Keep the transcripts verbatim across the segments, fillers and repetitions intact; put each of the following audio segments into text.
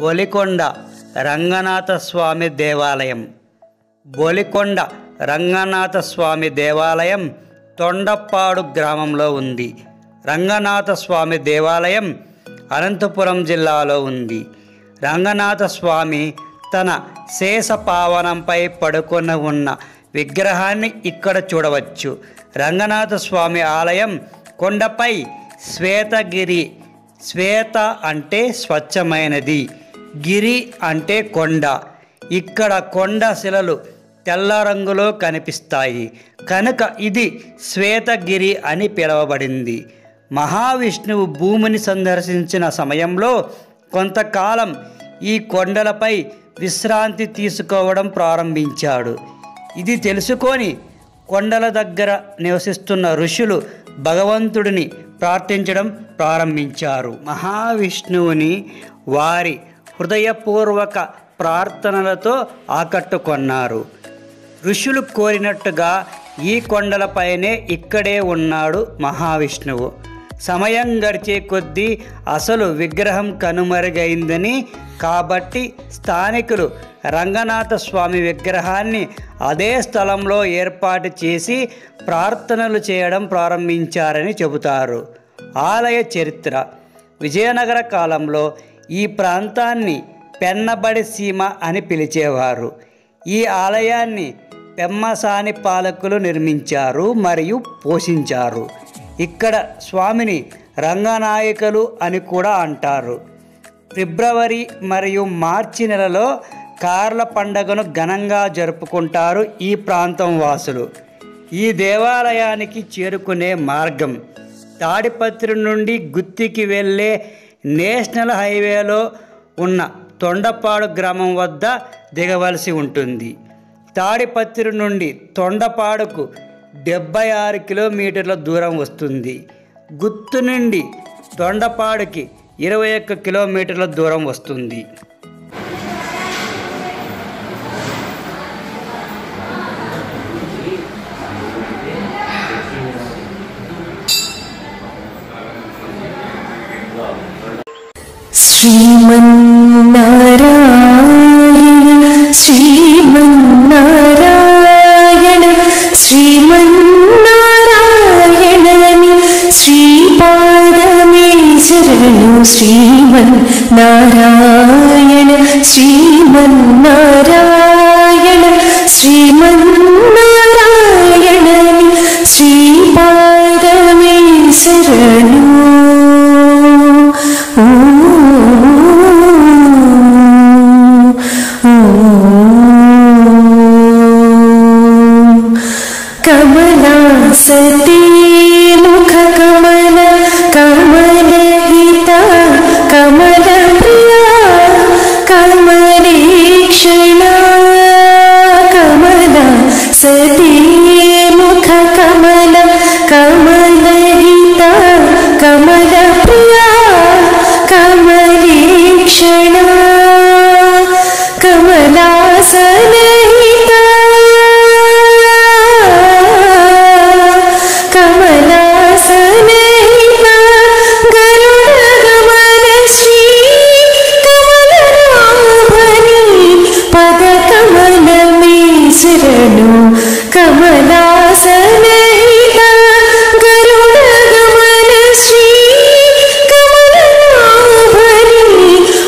बोलिकोंडा रंगनाथ स्वामी देवालय बोलिकोंडा रंगनाथ स्वामी देवालय तोंडपाडु ग्रामंलो उंदी। रंगनाथ स्वामी देवालय अनंतपुर जिल्लालो उंदी। रंगनाथ स्वामी तन शेष पावनंपै पडुकोनि उन्न विग्रहान्नि इक्कड़ चूडवच्चु। रंगनाथ स्वामी आलयं कोंडपै श्वेतगिरी श्वेत अंटे स्वच्छमैनदी, गिरी अंटे कोंड। इक्कड़ कोंड शिललु తెల్ల రంగులో కనిపిస్తాయి కనుక ఇది శ్వేతగిరి అని పిలవబడింది। మహావిష్ణువు భూమిని సందర్శించిన సమయంలో కొంతకాలం ఈ కొండలపై విశ్రాంతి తీసుకోవడం ప్రారంభించాడు। ఇది తెలుసుకొని కొండల దగ్గర నివసిస్తున్న ఋషులు భగవంతుడిని ప్రార్థించడం ప్రారంభించారు। మహావిష్ణువుని వారి హృదయపూర్వక ప్రార్థనలతో ఆకట్టుకున్నారు। ఋషులు కోరినట్టుగా ఈ కొండలపైనే ఇక్కడే ఉన్నాడు మహావిష్ణువు। సమయం గడిచే కొద్దీ అసలు విగ్రహం కనుమరుగైందని, కాబట్టి స్థానికులు రంగనాథ స్వామి విగ్రహాన్ని అదే స్థలంలో ఏర్పాటు చేసి ప్రార్థనలు చేయడం ప్రారంభించారని చెబుతారు। ఆలయ చరిత్ర: విజయనగర కాలంలో ఈ ప్రాంతాన్ని పెన్నబడి సీమ అని పిలిచేవారు। ఈ ఆలయాన్ని పెమ్మాసాని పాలకులు నిర్మించారు మరియు పోషించారు। ఇక్కడ స్వామిని రంగనాయకులు అని కూడా అంటారు। ఫిబ్రవరి మరియు మార్చి నెలలో కార్ల పండుగను ఘనంగా జరుపుకుంటారు ఈ ప్రాంతం వాసులు। ఈ దేవాలయానికి చేరుకునే మార్గం తాడిపత్రి నుండి గుత్తికి వెళ్ళే నేషనల్ హైవేలో ఉన్న తొండపాడు గ్రామం వద్ద దిగవలసి ఉంటుంది। తాడిపత్రి నుండి తొండపాడుకు డెబ్బై ఆరు కిలోమీటర్ల దూరం వస్తుంది। గుత్తు నుండి తొండపాడుకి ఇరవై ఒక్క కిలోమీటర్ల దూరం వస్తుంది। श्रीमन्नारायण श्रीमन्नारायण श्रीमन्नारायणनि श्रीपादमे शरणु श्रीमन्नारायण श्रीमन्नारायण श्रीमन्नारायणनि श्रीपादमे शरणु। सती मुख कमल कमलहिता कमल प्रिया कमलेक्षणा कमला सती मुख कमल कमलहिता कमल प्रिया कमलेक्षणा कमलासन कमलासनहिता गरुणागमन श्री कमलनाभनि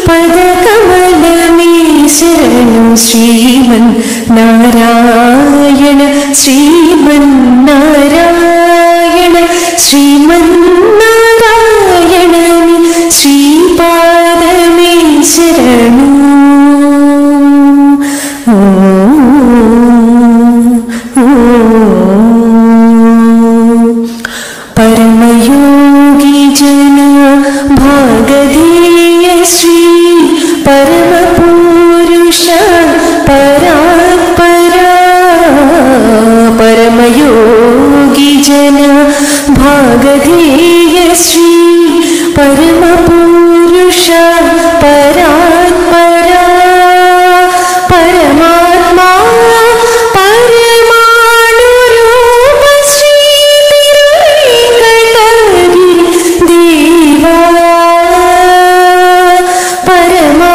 पदकमलमे शरणु श्रीमन्नारायण श्रीमन्नारायण श्रीमन्नारायणनि श्रीपादमे शरणु। योगी जन भागधेय श्री परम पुरुष परात्परा परमात्मा परमाणुरूप श्री तिरुवेंकटगिरि देवा परमा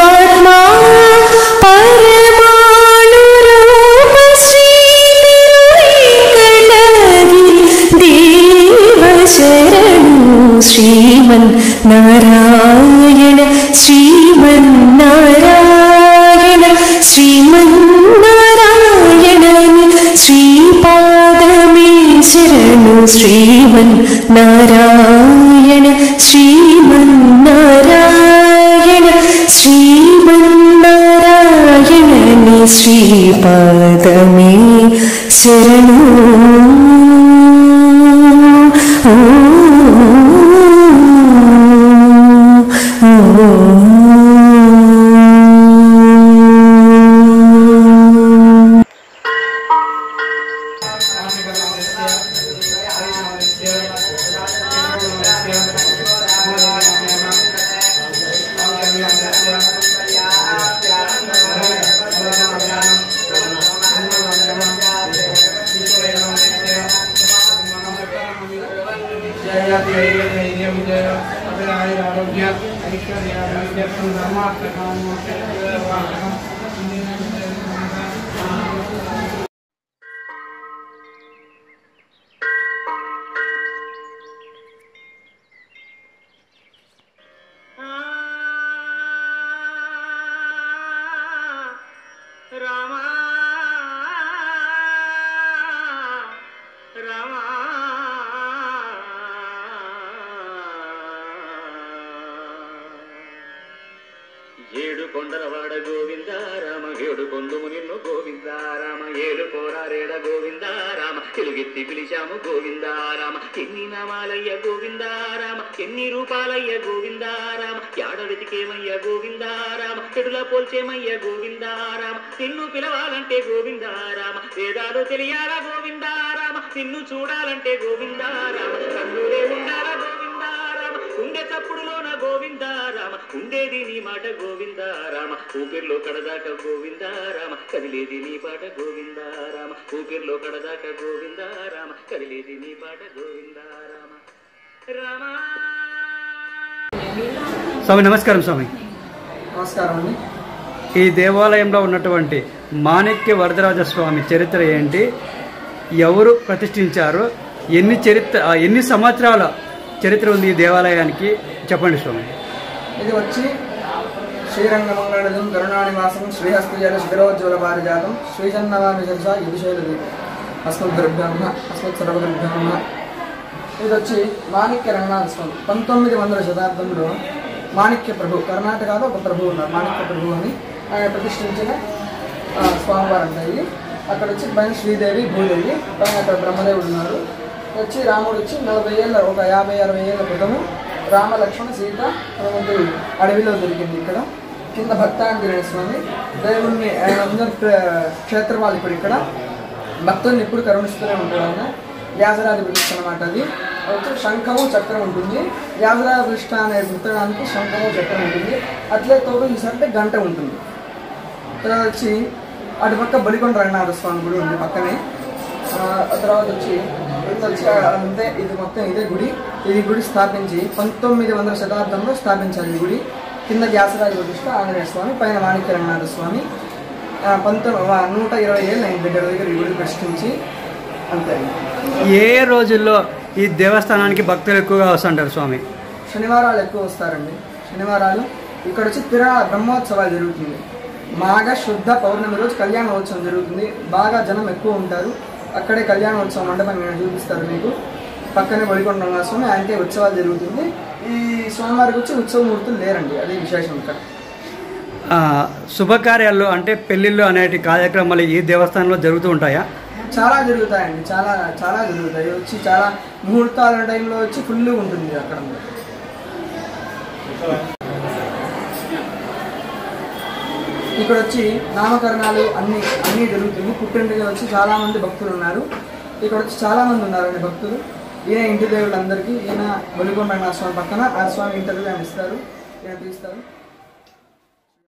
नारायण श्रीमन्नारायण श्रीमन्नारायणने श्रीपादमे शरणो गोविंदाराड़ गोविंदाराम हेडुकोंदुमु गोविंदाराम हेडु कोरारेड गोविंदाराम तिलुगित्ति पिलिचामु गोविंदाराम एन्नी नामालय्य गोविंदाराम एन्नी रूपालय्य गोविंदाराम याडवेतिकेमय्य गोविंदाराम एडुला पोल्चेमय्य गोविंदाराम निन्नु पिलवालंटे गोविंदाराम वेदालु तेलियाला गोविंदाराम निन्नु चूडालंटे गोविंदाराम कन्नुले उंडाला गोविंदाराम उंडे तप्पुडुलोन गोविंदाराम ఉండేది నీ మాట గోవిందారామ ఊపిరిలో కడదాక గోవిందారామ కదిలేది నీ పాట గోవిందారామ ఊపిరిలో కడదాక గోవిందారామ కదిలేది నీ పాట గోవిందారామ రామ స్వామి నమస్కారం స్వామి నమస్కారం అండి ఈ దేవాలయంలో ఉన్నటువంటి మాణిక్య వరదరాజ స్వామి చరిత్ర ఏంటి ఎవరు ప్రతిష్ఠించారు ఎన్ని చరిత్ర ఎన్ని సంవత్సరాల చరిత్ర ఉంది ఈ దేవాలయానికి చెప్పండి స్వామి ఇది వచ్చి శ్రీరంగం గరుణావాసం శ్రీహస్తియ శిఖరోజ్వల పారిజాతం శ్రీజన్మవానిజ యుధిశైలది అస్మద్బ్రహ్మ అస్మత్ సర్వబ్రహ్మ ఇది వచ్చి మాణిక్య రంగనాథ స్వామి పంతొమ్మిది వందల శతాబ్దంలో మాణిక్య ప్రభు కర్ణాటకలో ఒక ప్రభు ఉన్నారు. మాణిక్య ప్రభు అని ఆయన ప్రతిష్ఠించిన స్వామివారు అంటే ఇది అక్కడ వచ్చి పైన శ్రీదేవి భూదేవి పైన అక్కడ బ్రహ్మదేవుడు ఉన్నారు. వచ్చి రాముడు వచ్చి నలభై ఏళ్ళ ఒక యాభై అరవై ఏళ్ళ క్రితము రామ లక్ష్మణ సీత ముందు అడవిలో దొరికింది. ఇక్కడ కింద భక్తాంజనేయ స్వామి దేవుణ్ణి ఆయన క్షేత్ర వాళ్ళు ఇప్పుడు ఇక్కడ భక్తుల్ని ఇప్పుడు కరుణిస్తూనే ఉంటాడు. ఆయన వ్యాసరాజ ప్రతిష్ట అనమాట. అది వచ్చి శంఖము చక్రం ఉంటుంది. వ్యాసరాజ ప్రతిష్ట అనే విత్తడానికి శంఖము చక్రం ఉంటుంది. అట్లే తోడు చూసారంటే గంట ఉంటుంది. తర్వాత వచ్చి అటు పక్క బొలికొండ రంగనాథ స్వామి గుడి ఉంది పక్కనే. తర్వాత వచ్చి అంతే ఇది మొత్తం ఇదే గుడి. ఈ గుడి స్థాపించి పంతొమ్మిది వందల శతాబ్దంలో స్థాపించారు ఈ గుడి. కింద వ్యాసరాజ ప్రతిష్ట ఆంజనేయ స్వామి, పైన మాణిక్య రంగనాథ స్వామి. పంతొమ్మిది నూట ఇరవై ఏళ్ళు అయింది దగ్గర దగ్గర ఈ గుడి ప్రతిష్ఠించి. అంతే ఏ రోజుల్లో ఈ దేవస్థానానికి భక్తులు ఎక్కువగా వస్తుంటారు స్వామి? శనివారాలు ఎక్కువ వస్తారండి. శనివారాలు ఇక్కడ వచ్చి తిర బ్రహ్మోత్సవాలు జరుగుతుంది. మాఘ శుద్ధ పౌర్ణమి రోజు కళ్యాణోత్సవం జరుగుతుంది. బాగా జనం ఎక్కువ ఉంటారు. అక్కడే కళ్యాణోత్సవం మండపం నేను చూపిస్తాను మీకు. పక్కనే బొలికొండ స్వామి ఆయనకే ఉత్సవాలు జరుగుతుంది. ఈ స్వామివారికి వచ్చి ఉత్సవమూర్తులు లేరండి, అదే విశేషం. ఇక్కడ శుభకార్యాలు అంటే పెళ్ళిళ్ళు అనేటి కార్యక్రమాలు ఈ దేవస్థానంలో జరుగుతూ ఉంటాయా? చాలా జరుగుతాయండి, చాలా చాలా జరుగుతాయి. వచ్చి చాలా ముహూర్తాల టైంలో వచ్చి ఫుల్ ఉంటుంది అక్కడ. ఇక్కడ వచ్చి నామకరణాలు అన్ని అన్నీ జరుగుతుంది. పుట్టింటికి వచ్చి చాలామంది భక్తులు ఉన్నారు. ఇక్కడ వచ్చి చాలామంది ఉన్నారండి భక్తులు. ఈయన ఇంటి దేవుళ్ళందరికీ ఈయన బొలికొండ స్వామి పక్కన ఆ స్వామి ఇంటర్వ్యూ ఆయన ఇస్తారు, ఈయన తీస్తారు.